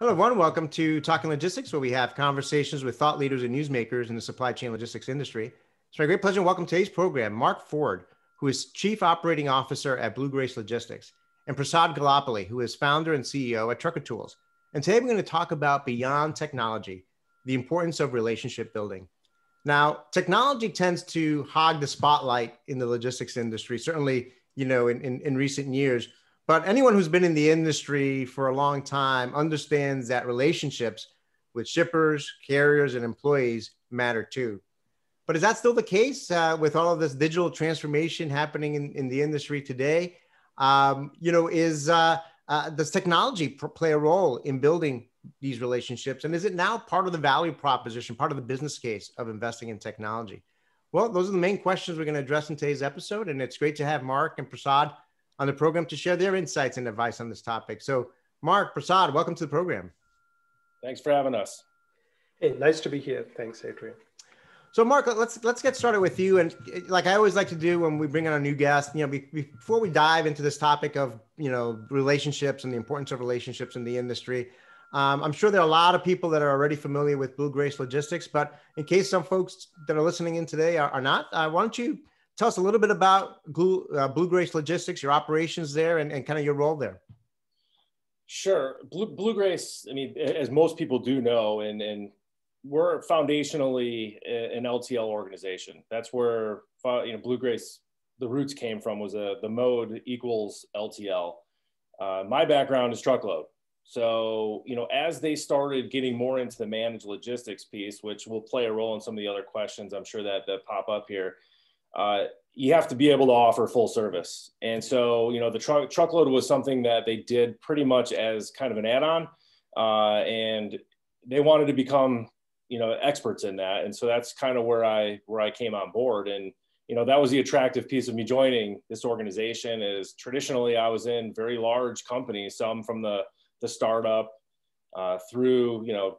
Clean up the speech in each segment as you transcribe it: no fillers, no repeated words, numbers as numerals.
Hello, everyone. Welcome to Talking Logistics, where we have conversations with thought leaders and newsmakers in the supply chain logistics industry. It's my great pleasure to welcome to today's program, Mark Ford, who is Chief Operating Officer at Blue Grace Logistics, and Prasad Gollapalli, who is founder and CEO at Trucker Tools. And today we're going to talk about beyond technology, the importance of relationship building. Now, technology tends to hog the spotlight in the logistics industry, certainly, you know, in recent years. But anyone who's been in the industry for a long time understands that relationships with shippers, carriers, and employees matter too. But is that still the case with all of this digital transformation happening in the industry today? Does technology play a role in building these relationships? And is it now part of the value proposition, part of the business case of investing in technology? Well, those are the main questions we're going to address in today's episode. And it's great to have Mark and Prasad on the program to share their insights and advice on this topic. So Mark, Prasad, welcome to the program. Thanks for having us. Hey, nice to be here. Thanks, Adrian. So Mark, let's get started with you. And like I always like to do when we bring on a new guest, you know, before we dive into this topic of, you know, relationships and the importance of relationships in the industry, I'm sure there are a lot of people that are already familiar with Blue Grace Logistics, but in case some folks that are listening in today are not, why don't you tell us a little bit about Blue Grace Logistics, your operations there, and kind of your role there. Sure. Blue Grace, I mean, as most people do know, and we're foundationally an LTL organization. That's where, you know, Blue Grace, the roots came from, was the mode equals LTL. My background is truckload. So, you know, as they started getting more into the managed logistics piece, which will play a role in some of the other questions I'm sure that pop up here, you have to be able to offer full service. And so, you know, the truckload was something that they did pretty much as kind of an add-on, and they wanted to become, you know, experts in that. And so that's kind of where I came on board. And, you know, that was the attractive piece of me joining this organization is traditionally I was in very large companies, some from the startup through, you know,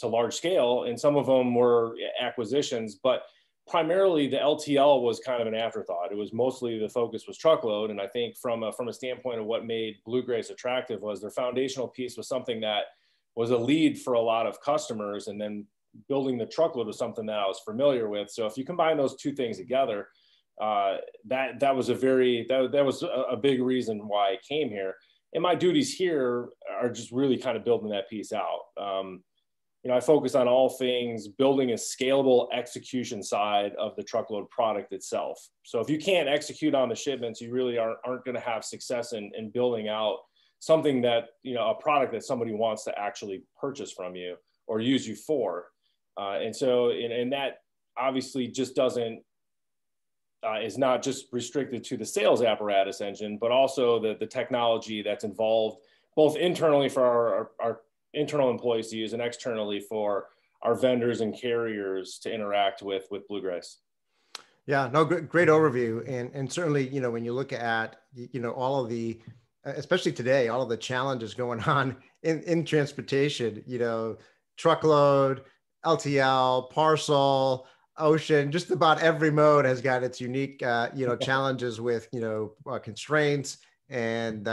to large scale. And some of them were acquisitions, but primarily the LTL was kind of an afterthought. It was mostly the focus was truckload. And I think from a standpoint of what made Blue Grace attractive was their foundational piece was something that was a lead for a lot of customers. And then building the truckload was something that I was familiar with. So if you combine those two things together, that was a big reason why I came here. And my duties here are just really kind of building that piece out. You know, I focus on all things building a scalable execution side of the truckload product itself. So if you can't execute on the shipments, you really aren't going to have success in building out something that, you know, a product that somebody wants to actually purchase from you or use you for. And that obviously just doesn't, is not just restricted to the sales apparatus engine, but also the technology that's involved both internally for our internal employees to use and externally for our vendors and carriers to interact with Blue Grace. Yeah, no, great overview. And certainly, you know, when you look at, you know, all of the, especially today, all of the challenges going on in transportation, you know, truckload, LTL, parcel, ocean, just about every mode has got its unique, you know, challenges with, you know, constraints, and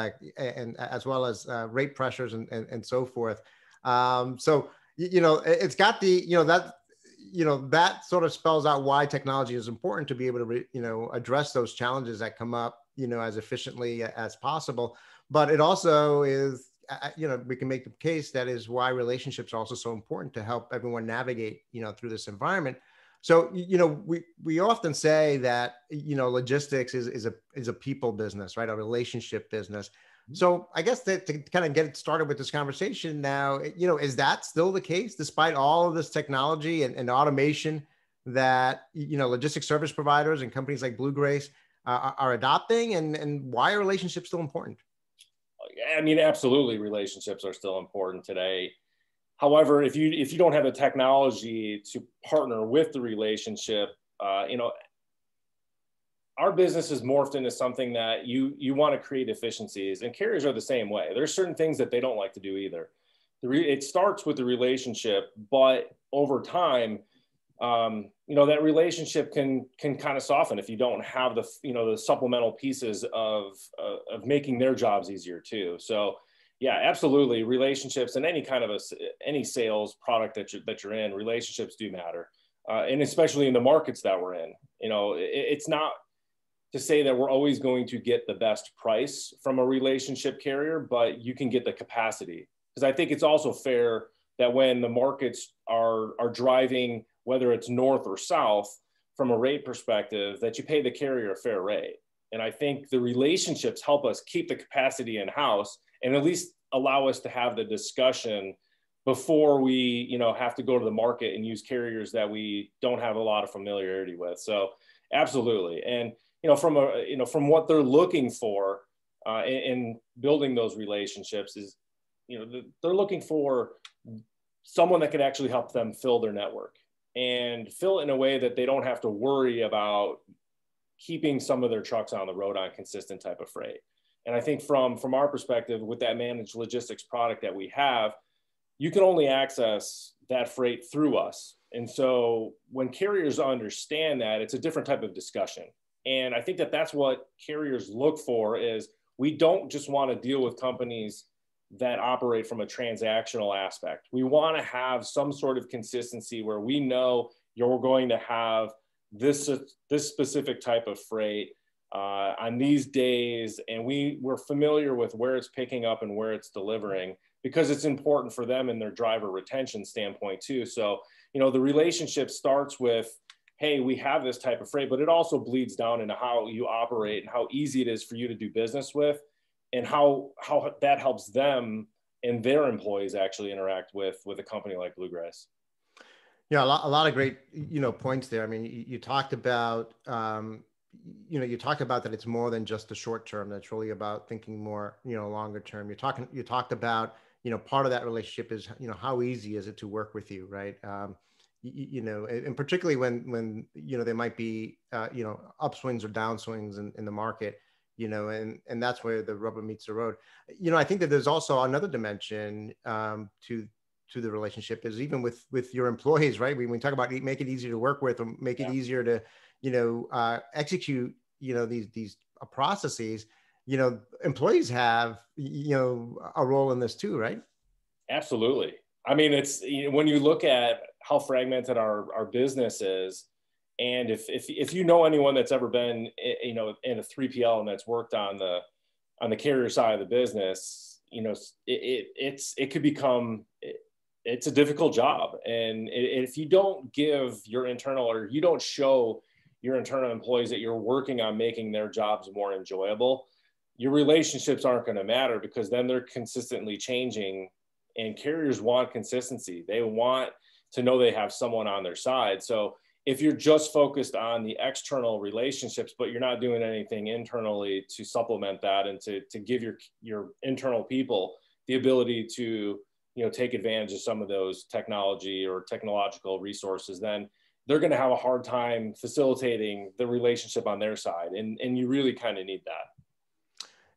as well as rate pressures and so forth. So, you know, it's got the, you know, that sort of spells out why technology is important to be able to, you know, address those challenges that come up, you know, as efficiently as possible. But it also is, you know, we can make the case that is why relationships are also so important to help everyone navigate, you know, through this environment. So, you know, we often say that, you know, logistics is a people business, right? A relationship business. So I guess that to kind of get started with this conversation now, you know, is that still the case despite all of this technology and automation that, you know, logistics service providers and companies like Blue Grace are adopting, and why are relationships still important? I mean, absolutely. Relationships are still important today. However, if you don't have the technology to partner with the relationship, you know, our business is morphed into something that you want to create efficiencies, and carriers are the same way. There are certain things that they don't like to do either. It starts with the relationship, but over time, you know, that relationship can kind of soften if you don't have the, you know, the supplemental pieces of making their jobs easier too. So Yeah, absolutely. Relationships and any kind of any sales product that you're in, relationships do matter. And especially in the markets that we're in, you know, it's not to say that we're always going to get the best price from a relationship carrier, but you can get the capacity. Because I think it's also fair that when the markets are driving, whether it's north or south, from a rate perspective, that you pay the carrier a fair rate. And I think the relationships help us keep the capacity in-house and at least allow us to have the discussion before we, you know, have to go to the market and use carriers that we don't have a lot of familiarity with. So absolutely. And, you know, from what they're looking for in building those relationships is, you know, they're looking for someone that can actually help them fill their network and fill it in a way that they don't have to worry about keeping some of their trucks on the road on consistent type of freight. And I think from our perspective, with that managed logistics product that we have, you can only access that freight through us. And so when carriers understand that, it's a different type of discussion. And I think that that's what carriers look for is we don't just want to deal with companies that operate from a transactional aspect. We want to have some sort of consistency where we know you're going to have this specific type of freight on these days. And we're familiar with where it's picking up and where it's delivering, because it's important for them and their driver retention standpoint too. So, you know, the relationship starts with, hey, we have this type of freight, but it also bleeds down into how you operate and how easy it is for you to do business with, and how that helps them and their employees actually interact with a company like Blue Grace. Yeah, a lot of great, you know, points there. I mean, you talked about, you know, you talked about that it's more than just the short term. That's really about thinking more, you know, longer term. You talked about, you know, part of that relationship is, you know, how easy is it to work with you, right? You know, and particularly when, you know, there might be, you know, upswings or downswings in the market, you know, and that's where the rubber meets the road. You know, I think that there's also another dimension to the relationship is even with your employees, right? When we talk about make it easier to work with, or make it easier to, you know, execute, you know, these processes, you know, employees have, you know, a role in this too, right? Absolutely. I mean, it's, you know, when you look at how fragmented our business is, and if you know anyone that's ever been, you know, in a 3PL and that's worked on the carrier side of the business, you know, it could become, it's a difficult job. And if you don't give your internal, or you don't show your internal employees that you're working on making their jobs more enjoyable, your relationships aren't going to matter, because then they're consistently changing, and carriers want consistency. They want to know they have someone on their side. So if you're just focused on the external relationships, but you're not doing anything internally to supplement that and to give your internal people the ability to, you know, take advantage of some of those technology or technological resources, then they're going to have a hard time facilitating the relationship on their side. And you really kind of need that.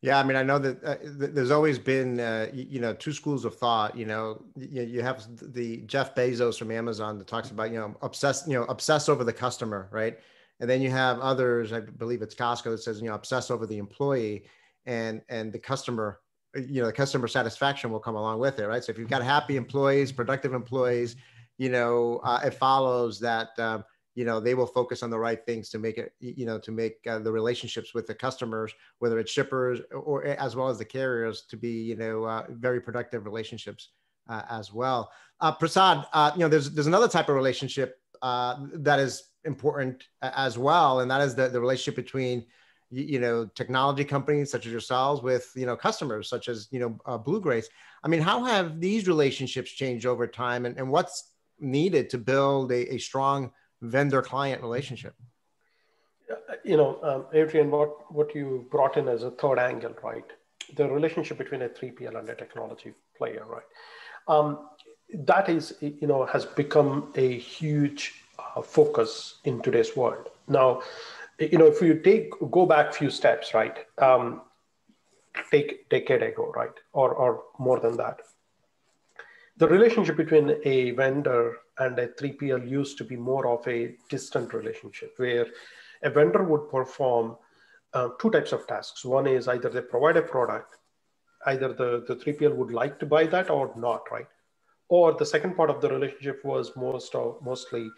Yeah. I mean, I know that there's always been, you know, two schools of thought. You know, you have the Jeff Bezos from Amazon that talks about, you know, obsess over the customer, right? And then you have others, I believe it's Costco, that says, you know, obsess over the employee and the customer, you know, the customer satisfaction will come along with it, right? So if you've got happy employees, productive employees, you know, it follows that, you know, they will focus on the right things to make it, you know, to make the relationships with the customers, whether it's shippers or as well as the carriers, to be, you know, very productive relationships as well. Prasad, you know, there's another type of relationship that is important as well. And that is the relationship between, you know, technology companies such as yourselves with, you know, customers such as, you know, Blue Grace. I mean, how have these relationships changed over time, and what's needed to build a strong vendor-client relationship? You know, Adrian, what you brought in as a third angle, right? The relationship between a 3PL and a technology player, right? That is, you know, has become a huge focus in today's world. Now, you know, if you go back a few steps, right? Take a decade ago, right? Or more than that. The relationship between a vendor and a 3PL used to be more of a distant relationship, where a vendor would perform two types of tasks. One is either they provide a product either the 3PL would like to buy that or not, right? Or the second part of the relationship was mostly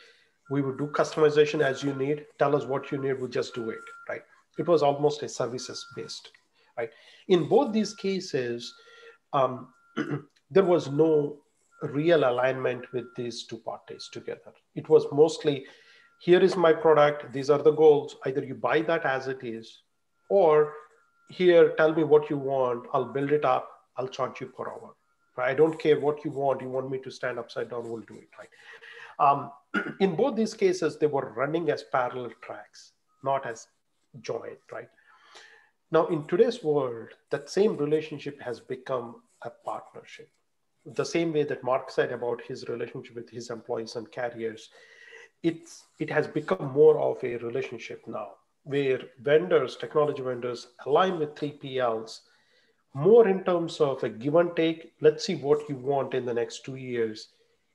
we would do customization as you need, tell us what you need, we'll just do it, right? It was almost a services based, right? In both these cases, there was no real alignment with these two parties together. It was mostly, here is my product, these are the goals, either you buy that as it is, or here, tell me what you want, I'll build it up, I'll charge you per hour. I don't care what you want me to stand upside down, we'll do it, right? In both these cases, they were running as parallel tracks, not as joined, right? Now, in today's world, that same relationship has become a partnership. The same way that Mark said about his relationship with his employees and carriers, it has become more of a relationship now, where vendors, technology vendors align with 3PLs more in terms of a give and take. Let's see what you want in the next 2 years.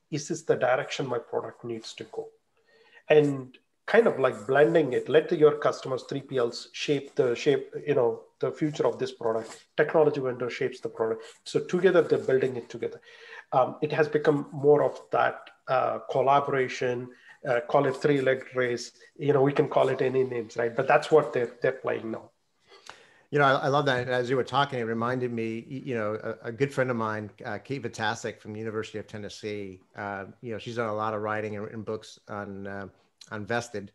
Is this the direction my product needs to go? And kind of like blending it, let your customers, 3PLs, shape the future of this product. Technology vendor shapes the product. So together, they're building it together. It has become more of that collaboration, call it three-legged race. We can call it any names, right? But that's what they're playing now. I love that. As you were talking, it reminded me, a good friend of mine, Kate Vitasek from the University of Tennessee, she's done a lot of writing and books on vested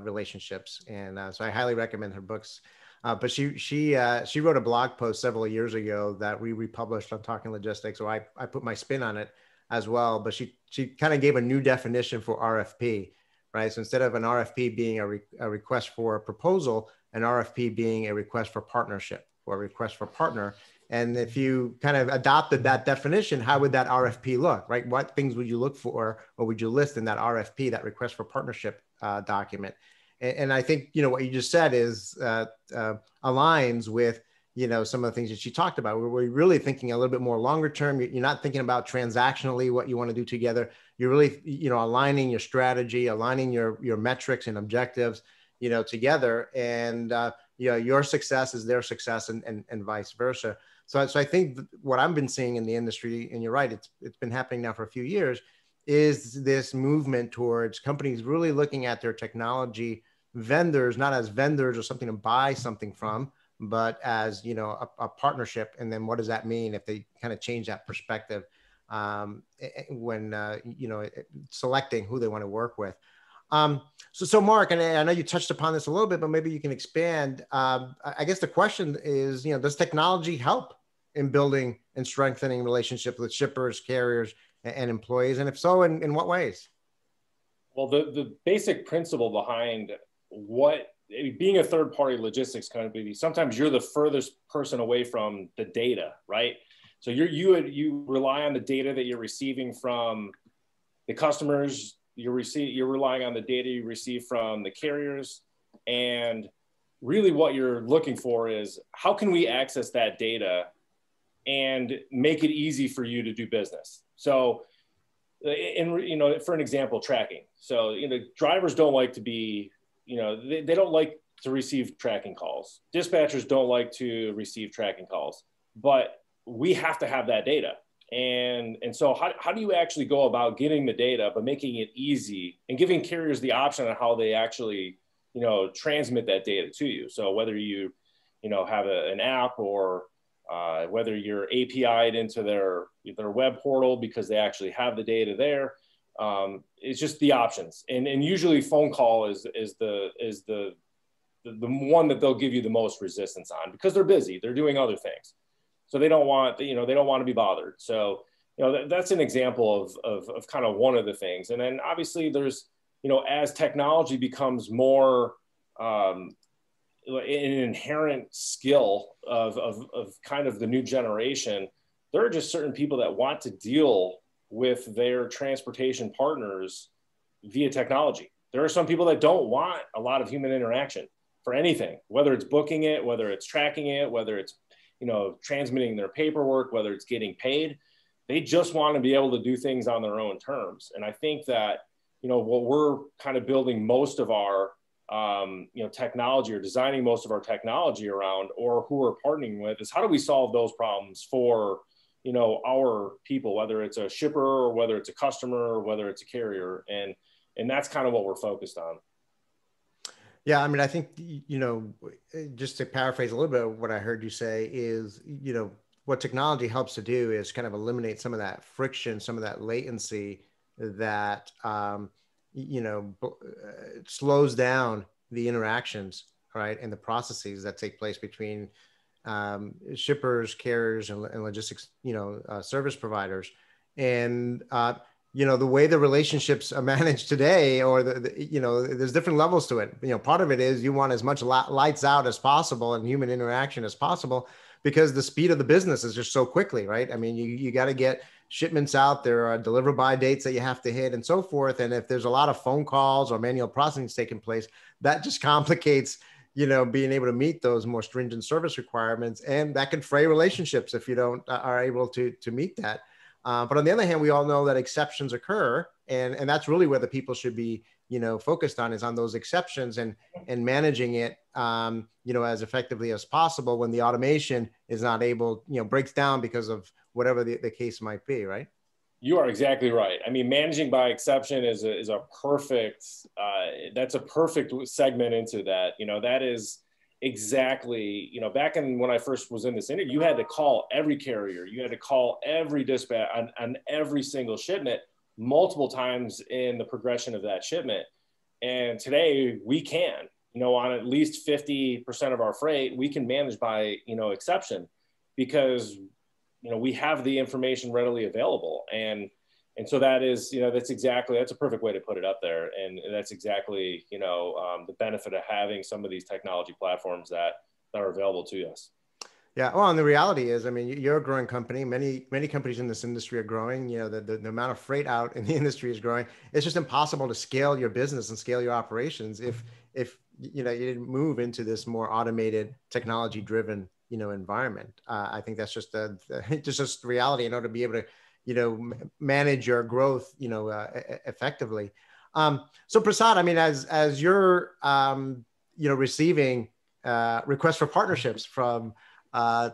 relationships. And so I highly recommend her books. But she wrote a blog post several years ago that we republished on Talking Logistics. So I put my spin on it as well. But she kind of gave a new definition for RFP, right? So instead of an RFP being a request for a proposal, an RFP being a request for partnership or a request for partner. And if you kind of adopted that definition, how would that RFP look, right? What things would you look for or would you list in that RFP, that request for partnership document? And I think, what you just said is aligns with, some of the things that she talked about. We're really thinking a little bit more longer term. You're not thinking about transactionally what you want to do together. You're really, aligning your strategy, aligning your metrics and objectives, together, and your success is their success, and vice versa. So I think what I've been seeing in the industry, and you're right, it's been happening now for a few years, is this movement towards companies really looking at their technology vendors not as vendors or something to buy something from, but as a partnership. And then what does that mean if they kind of change that perspective when selecting who they want to work with? So Mark, and I know you touched upon this a little bit, but maybe you can expand. I guess the question is, does technology help in building and strengthening relationships with shippers, carriers, and employees? And if so, in what ways? Well, the basic principle behind being a third-party logistics company, sometimes you're the furthest person away from the data, right? So you rely on the data that you're receiving from the customers. You're relying on the data you receive from the carriers. And really what you're looking for is, how can we access that data and make it easy for you to do business? So, for an example, tracking. So, drivers don't like to be, they don't like to receive tracking calls. Dispatchers don't like to receive tracking calls, but we have to have that data. And so how do you actually go about getting the data, but making it easy and giving carriers the option on how they actually, transmit that data to you? So whether you, have an app or whether you're API'd into their web portal because they actually have the data there, it's just the options. And usually phone call is the one that they'll give you the most resistance on, because they're busy, they're doing other things. So they don't want, they don't want to be bothered. So, that's an example of kind of one of the things. And then obviously there's, as technology becomes more an inherent skill of kind of the new generation, there are just certain people that want to deal with their transportation partners via technology. There are some people that don't want a lot of human interaction for anything, whether it's booking it, whether it's tracking it, whether it's transmitting their paperwork, whether it's getting paid. They just want to be able to do things on their own terms. And I think that, what we're kind of building most of our technology or designing most of our technology around, or who we're partnering with, is how do we solve those problems for, you know, our people, whether it's a shipper or whether it's a customer or whether it's a carrier. And that's kind of what we're focused on. Yeah, I mean, I think, you know, just to paraphrase a little bit of what I heard you say is, you know, what technology helps to do is kind of eliminate some of that friction, some of that latency that, you know, slows down the interactions, right, and the processes that take place between shippers, carriers, and logistics, you know, service providers. And, you know, the way the relationships are managed today, or you know, there's different levels to it. You know, part of it is you want as much lights out as possible and human interaction as possible, because the speed of the business is just so quickly, right? I mean, you got to get shipments out. There are deliver by dates that you have to hit and so forth. And if there's a lot of phone calls or manual processing taking place, that just complicates, you know, being able to meet those more stringent service requirements. And that can fray relationships if you don't are able to meet that. But on the other hand, we all know that exceptions occur, and that's really where the people should be, you know, focused on, is on those exceptions and managing it, you know, as effectively as possible when the automation is not able, you know, breaks down because of whatever the case might be, right? You are exactly right. I mean, managing by exception is a perfect, that's a perfect segment into that. You know, that is exactly, you know, back in when I first was in this industry, you had to call every carrier, you had to call every dispatch on every single shipment multiple times in the progression of that shipment. And today we can, you know, on at least 50% of our freight, we can manage by, you know, exception, because, you know, we have the information readily available. And so that is, you know, that's a perfect way to put it up there. And that's exactly, you know, the benefit of having some of these technology platforms that are available to us. Yeah. Well, and the reality is, I mean, you're a growing company. Many companies in this industry are growing. You know, the amount of freight out in the industry is growing. It's just impossible to scale your business and scale your operations if you know, you didn't move into this more automated, technology-driven, you know, environment. I think that's just just reality in order to be able to, you know, manage your growth, you know, effectively. So Prasad, I mean, as you're, you know, receiving requests for partnerships from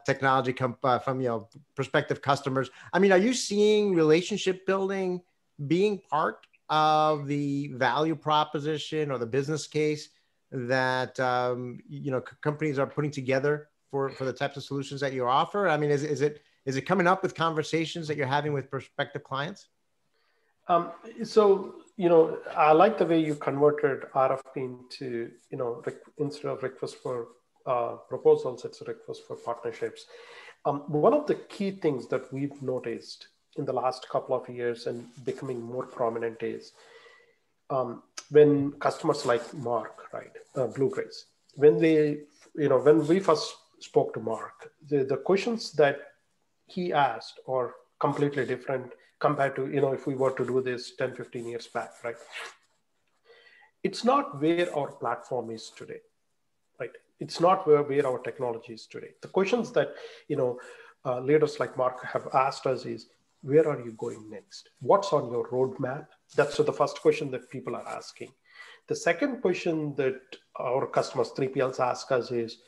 technology, from, you know, prospective customers, I mean, are you seeing relationship building being part of the value proposition or the business case that, you know, companies are putting together for the types of solutions that you offer? I mean, is it coming up with conversations that you're having with prospective clients? So, you know, I like the way you converted RFP into, you know, instead of request for proposals, it's a request for partnerships. One of the key things that we've noticed in the last couple of years and becoming more prominent is when customers like Mark, right, Blue Grace, when we first spoke to Mark, the questions that he asked are completely different compared to, you know, if we were to do this 10, 15 years back, right? It's not where our platform is today, right? It's not where our technology is today. The questions that, you know, leaders like Mark have asked us is, where are you going next? What's on your roadmap? That's the first question that people are asking. The second question that our customers, 3PLs, ask us is,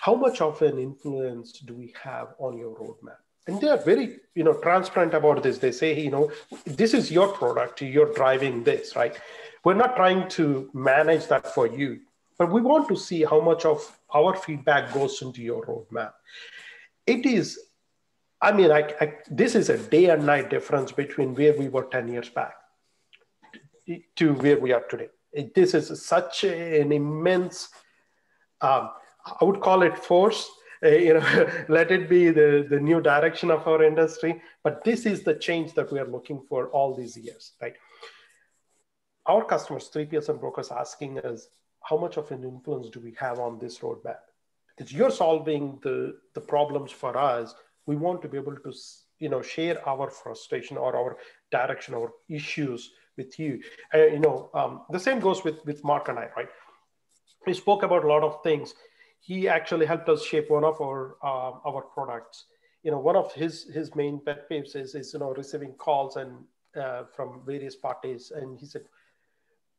how much of an influence do we have on your roadmap? And they are very, you know, transparent about this. They say, you know, this is your product, you're driving this, right? We're not trying to manage that for you, but we want to see how much of our feedback goes into your roadmap. It is, I mean, this is a day and night difference between where we were 10 years back to where we are today. This is such an immense, I would call it force, you know, let it be the new direction of our industry. But this is the change that we are looking for all these years, right? Our customers, 3PLs and brokers, asking us, how much of an influence do we have on this roadmap? Because you're solving the problems for us. We want to be able to, you know, share our frustration or our direction or issues with you. You know, the same goes with Mark and I, right? We spoke about a lot of things. He actually helped us shape one of our products. You know, one of his main pet peeves is, you know, receiving calls and from various parties. And he said,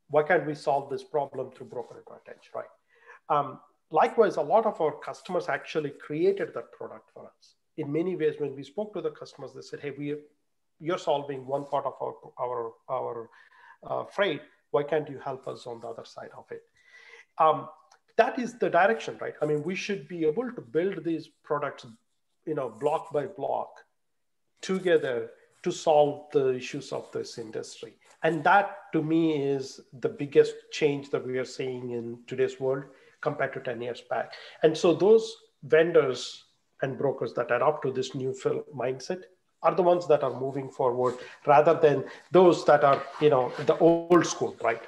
why can't we solve this problem through broker advantage, right? Likewise, a lot of our customers actually created that product for us. In many ways, when we spoke to the customers, they said, hey, you're solving one part of our freight. Why can't you help us on the other side of it? That is the direction, right? I mean, we should be able to build these products, you know, block by block together to solve the issues of this industry. And that, to me, is the biggest change that we are seeing in today's world compared to 10 years back. And so those vendors and brokers that adapt to this new mindset are the ones that are moving forward, rather than those that are, you know, the old school, right?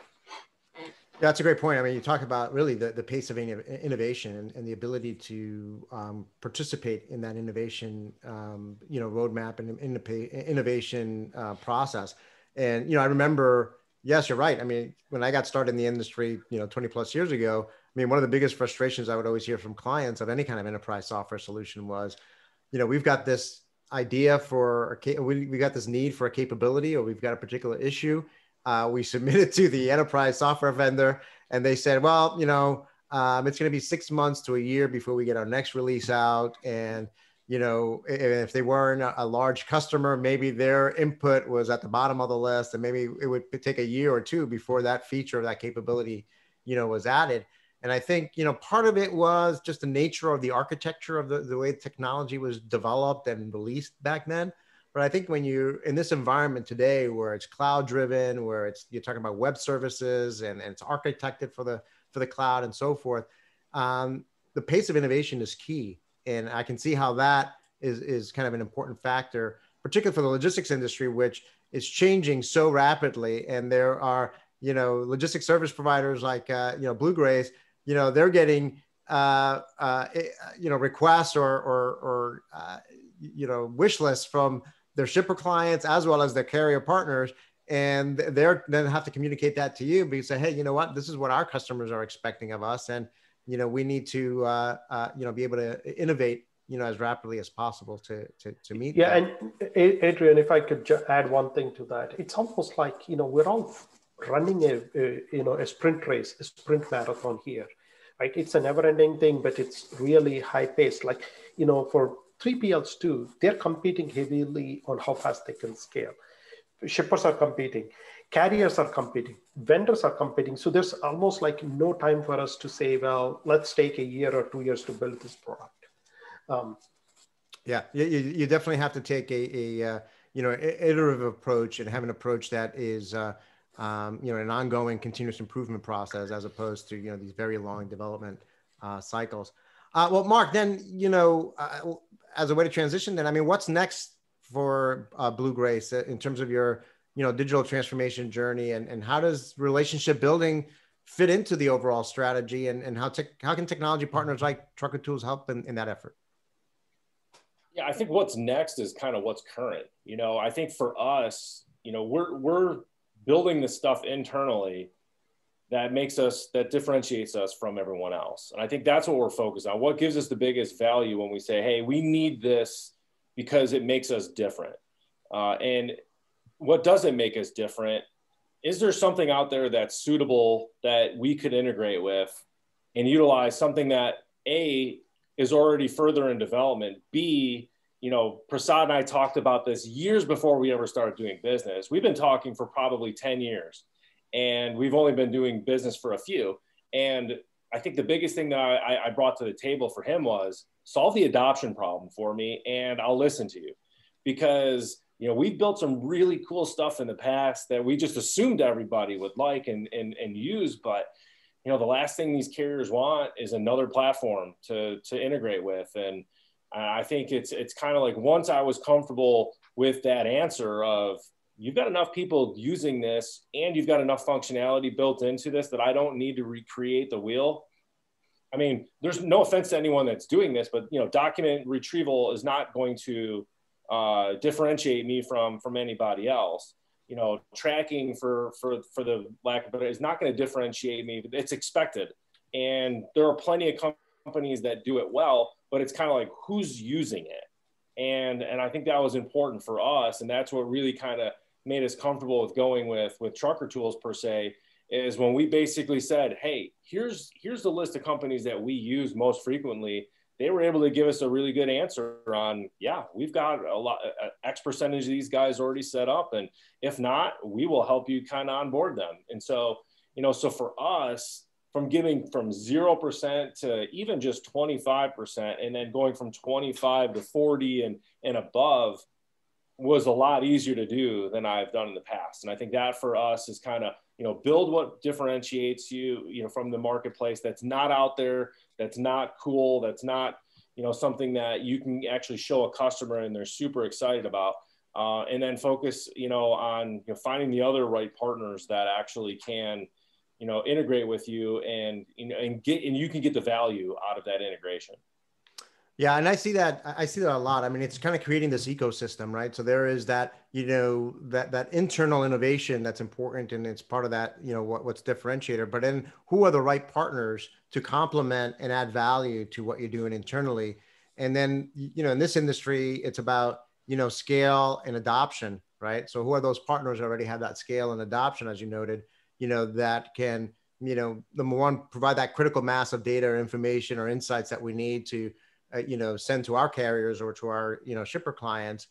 That's a great point. I mean, you talk about really the pace of innovation and the ability to participate in that innovation, you know, roadmap and innovation process. And, you know, I remember, yes, you're right. I mean, when I got started in the industry, you know, 20 plus years ago, I mean, one of the biggest frustrations I would always hear from clients of any kind of enterprise software solution was, you know, we've got this idea for, we got this need for a capability, or we've got a particular issue. We submitted to the enterprise software vendor and they said, well, you know, it's going to be 6 months to a year before we get our next release out. And, you know, if they weren't a large customer, maybe their input was at the bottom of the list, and maybe it would take a year or two before that feature or that capability, you know, was added. And I think, you know, part of it was just the nature of the architecture of the way technology was developed and released back then. But I think when you're in this environment today, where it's cloud driven, where it's, you're talking about web services and it's architected for the cloud and so forth, the pace of innovation is key. And I can see how that is kind of an important factor, particularly for the logistics industry, which is changing so rapidly. And there are, you know, logistics service providers like, you know, Blue Grace, you know, they're getting, you know, requests or you know, wish lists from their shipper clients as well as their carrier partners. And they're then have to communicate that to you, because say, hey, you know what, this is what our customers are expecting of us. And, you know, we need to, you know, be able to innovate, you know, as rapidly as possible to meet. Yeah. That. And Adrian, if I could add one thing to that, it's almost like, you know, we're all running you know, a sprint race, a sprint marathon here, right? It's a never ending thing, but it's really high paced. Like, you know, for 3PLs too, they're competing heavily on how fast they can scale. Shippers are competing, carriers are competing, vendors are competing. So there's almost like no time for us to say, well, let's take a year or 2 years to build this product. Yeah, you definitely have to take a you know, iterative approach, and have an approach that is you know, an ongoing continuous improvement process, as opposed to, you know, these very long development cycles. Well, Mark, then, you know, as a way to transition then, I mean, what's next for Blue Grace in terms of your, you know, digital transformation journey, and how does relationship building fit into the overall strategy, and how can technology partners like Trucker Tools help in that effort? Yeah, I think what's next is kind of what's current. You know, I think for us, you know, we're building the stuff internally that makes us, that differentiates us from everyone else. And I think that's what we're focused on. What gives us the biggest value when we say, hey, we need this because it makes us different. And what doesn't make us different? Is there something out there that's suitable that we could integrate with and utilize, something that A, is already further in development, B, you know, Prasad and I talked about this years before we ever started doing business. We've been talking for probably 10 years. And we've only been doing business for a few. And I think the biggest thing that I brought to the table for him was, solve the adoption problem for me, and I'll listen to you. Because, you know, we've built some really cool stuff in the past that we just assumed everybody would like and use. But, you know, the last thing these carriers want is another platform to integrate with. And I think it's kind of like, once I was comfortable with that answer of, you've got enough people using this, and you've got enough functionality built into this that I don't need to recreate the wheel. I mean, there's no offense to anyone that's doing this, but, you know, document retrieval is not going to differentiate me from anybody else. You know, tracking for the lack of better, is not going to differentiate me. It's expected. And there are plenty of companies that do it well, but it's kind of like, who's using it? And I think that was important for us. And that's what really kind of made us comfortable with going with Trucker Tools per se, is when we basically said, hey, here's the list of companies that we use most frequently. They were able to give us a really good answer on, yeah, we've got a lot, X percentage of these guys already set up. And if not, we will help you kind of onboard them. And so, you know, so for us, from giving from 0% to even just 25%, and then going from 25 to 40 and above was a lot easier to do than I've done in the past. And I think that for us is kind of, you know, build what differentiates you, you know, from the marketplace that's not out there, that's not cool, that's not, you know, something that you can actually show a customer and they're super excited about. And then focus, you know, on finding the other right partners that actually can, you know, integrate with you and, you know, and you can get the value out of that integration. Yeah. And I see that a lot. I mean, it's kind of creating this ecosystem, right? So there is that, you know, that internal innovation that's important, and it's part of that, you know, what's differentiator, but then who are the right partners to complement and add value to what you're doing internally. And then, you know, in this industry, it's about, you know, scale and adoption, right? So who are those partners that already have that scale and adoption, as you noted, you know, that can, you know, number one, provide that critical mass of data or information or insights that we need to, you know, send to our carriers or to our, you know, shipper clients,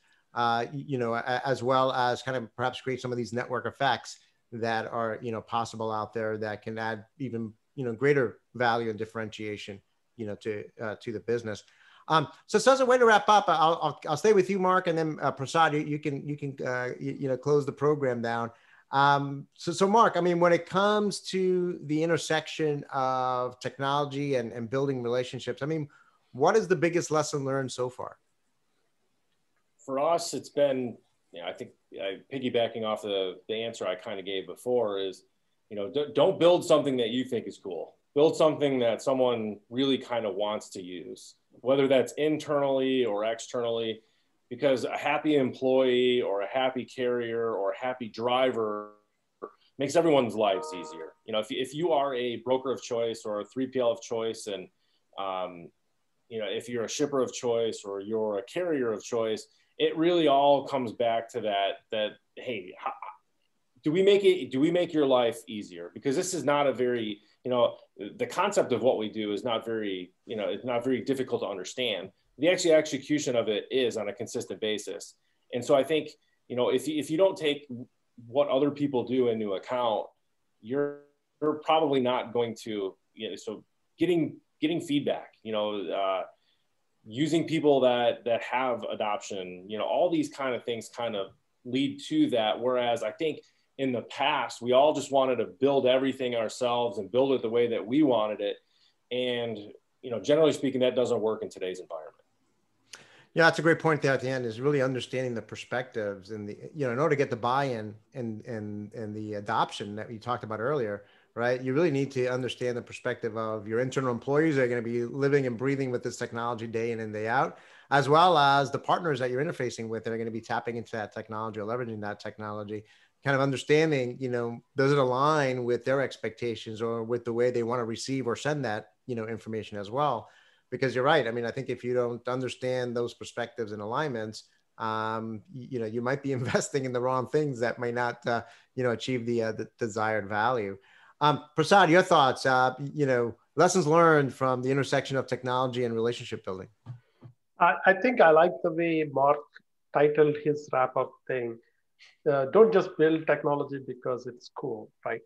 you know, as well as kind of perhaps create some of these network effects that are, you know, possible out there that can add even, you know, greater value and differentiation, you know, to the business. So as a way to wrap up, I'll stay with you, Mark, and then Prasad, you can close the program down. So Mark, I mean, when it comes to the intersection of technology and building relationships, I mean, what is the biggest lesson learned so far? For us, it's been, you know, I think piggybacking off the answer I kind of gave before is, you know, don't build something that you think is cool. Build something that someone really kind of wants to use, whether that's internally or externally, because a happy employee or a happy carrier or a happy driver makes everyone's lives easier. You know, if you are a broker of choice or a 3PL of choice, and, you know, if you're a shipper of choice or you're a carrier of choice, it really all comes back to that, hey, do we make your life easier? Because this is not a very, you know, the concept of what we do is not very, you know, it's not very difficult to understand. The actual execution of it is on a consistent basis. And so I think, you know, if you don't take what other people do into account, you're probably not going to, you know, so getting feedback, you know, using people that have adoption, you know, all these kind of things kind of lead to that. Whereas I think in the past, we all just wanted to build everything ourselves and build it the way that we wanted it. And, you know, generally speaking, that doesn't work in today's environment. Yeah, that's a great point there at the end, is really understanding the perspectives and the, you know, in order to get the buy-in and the adoption that we talked about earlier, right? You really need to understand the perspective of your internal employees that are going to be living and breathing with this technology day in and day out, as well as the partners that you're interfacing with that are going to be tapping into that technology or leveraging that technology, kind of understanding, you know, does it align with their expectations or with the way they want to receive or send that, you know, information as well? Because you're right. I mean, I think if you don't understand those perspectives and alignments, you know, you might be investing in the wrong things that may not, you know, achieve the desired value. Prasad, your thoughts, you know, lessons learned from the intersection of technology and relationship building. I think I like the way Mark titled his wrap-up thing. Don't just build technology because it's cool, right?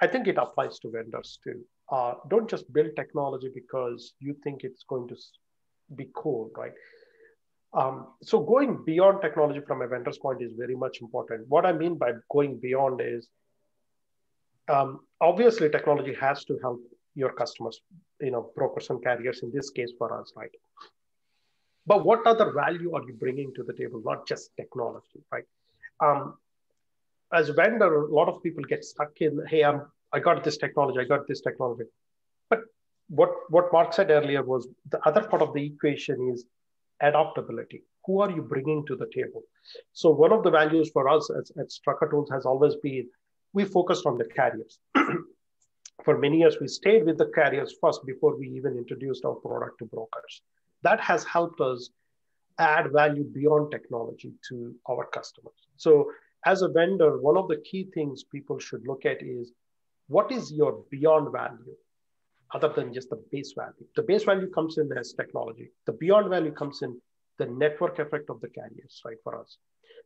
I think it applies to vendors too. Don't just build technology because you think it's going to be cool, right? So going beyond technology from a vendor's point is very much important. What I mean by going beyond is, obviously technology has to help your customers, you know, brokers and carriers in this case for us, right? But what other value are you bringing to the table? Not just technology, right? As a vendor, a lot of people get stuck in, hey, I got this technology. But what Mark said earlier was the other part of the equation is adaptability. Who are you bringing to the table? So one of the values for us at Trucker Tools has always been, we focused on the carriers. For many years, we stayed with the carriers first before we even introduced our product to brokers. That has helped us add value beyond technology to our customers. So as a vendor, one of the key things people should look at is what is your beyond value other than just the base value? The base value comes in as technology. The beyond value comes in the network effect of the carriers, right, for us.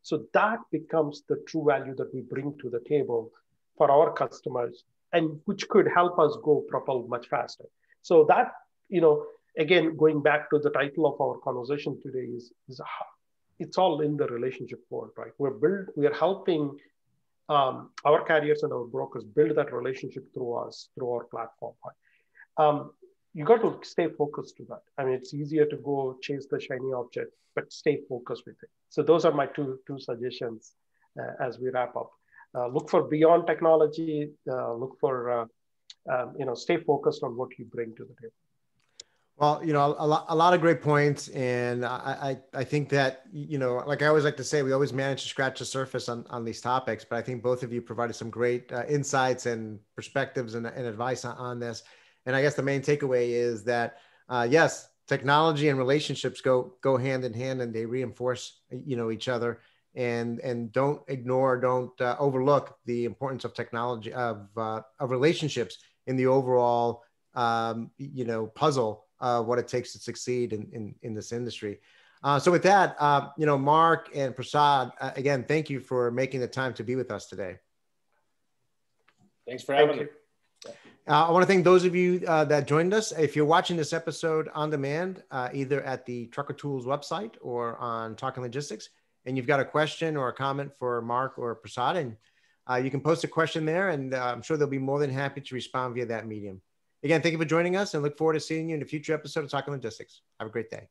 So that becomes the true value that we bring to the table for our customers, and which could help us go propel much faster. So that, you know, again, going back to the title of our conversation today is it's all in the relationship world, right? We are helping our carriers and our brokers build that relationship through us, through our platform. You got to stay focused to that. I mean, it's easier to go chase the shiny object, but stay focused with it. So those are my two suggestions as we wrap up. Look for beyond technology, look for, you know, stay focused on what you bring to the table. Well, you know, a lot of great points. And I think that, you know, like I always like to say, we always manage to scratch the surface on these topics, but I think both of you provided some great insights and perspectives and advice on this. And I guess the main takeaway is that, yes, technology and relationships go hand in hand, and they reinforce, you know, each other. And don't ignore, don't overlook the importance of technology, of relationships in the overall, you know, puzzle of what it takes to succeed in this industry. So with that, you know, Mark and Prasad, again, thank you for making the time to be with us today. Thanks for having me. I want to thank those of you that joined us. If you're watching this episode on demand, either at the Trucker Tools website or on Talking Logistics, and you've got a question or a comment for Mark or Prasad, and you can post a question there, and I'm sure they'll be more than happy to respond via that medium. Again, thank you for joining us, and look forward to seeing you in a future episode of Talking Logistics. Have a great day.